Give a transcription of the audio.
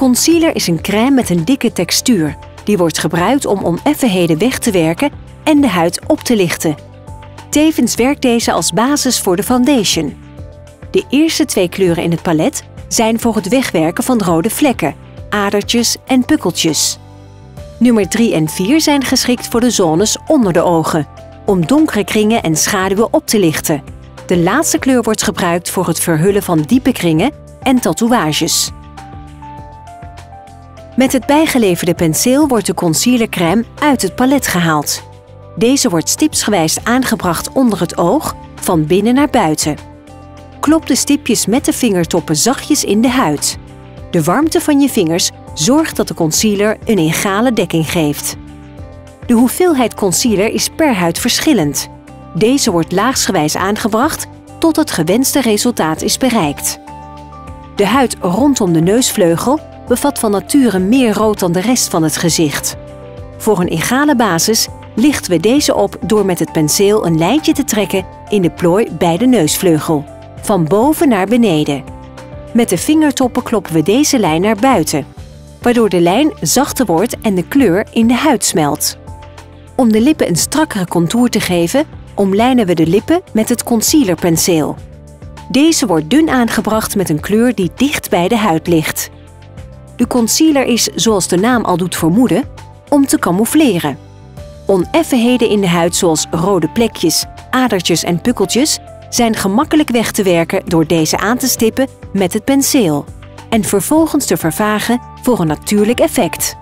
Concealer is een crème met een dikke textuur. Die wordt gebruikt om oneffenheden weg te werken en de huid op te lichten. Tevens werkt deze als basis voor de foundation. De eerste twee kleuren in het palet zijn voor het wegwerken van rode vlekken, adertjes en pukkeltjes. Nummer 3 en 4 zijn geschikt voor de zones onder de ogen, om donkere kringen en schaduwen op te lichten. De laatste kleur wordt gebruikt voor het verhullen van diepe kringen en tatoeages. Met het bijgeleverde penseel wordt de concealercrème uit het palet gehaald. Deze wordt stipsgewijs aangebracht onder het oog, van binnen naar buiten. Klop de stipjes met de vingertoppen zachtjes in de huid. De warmte van je vingers zorgt dat de concealer een egale dekking geeft. De hoeveelheid concealer is per huid verschillend. Deze wordt laagsgewijs aangebracht tot het gewenste resultaat is bereikt. De huid rondom de neusvleugel bevat van nature meer rood dan de rest van het gezicht. Voor een egale basis lichten we deze op door met het penseel een lijntje te trekken in de plooi bij de neusvleugel, van boven naar beneden. Met de vingertoppen kloppen we deze lijn naar buiten, waardoor de lijn zachter wordt en de kleur in de huid smelt. Om de lippen een strakkere contour te geven, omlijnen we de lippen met het concealerpenseel. Deze wordt dun aangebracht met een kleur die dicht bij de huid ligt. De concealer is, zoals de naam al doet vermoeden, om te camoufleren. Oneffenheden in de huid zoals rode plekjes, adertjes en pukkeltjes zijn gemakkelijk weg te werken door deze aan te stippen met het penseel en vervolgens te vervagen voor een natuurlijk effect.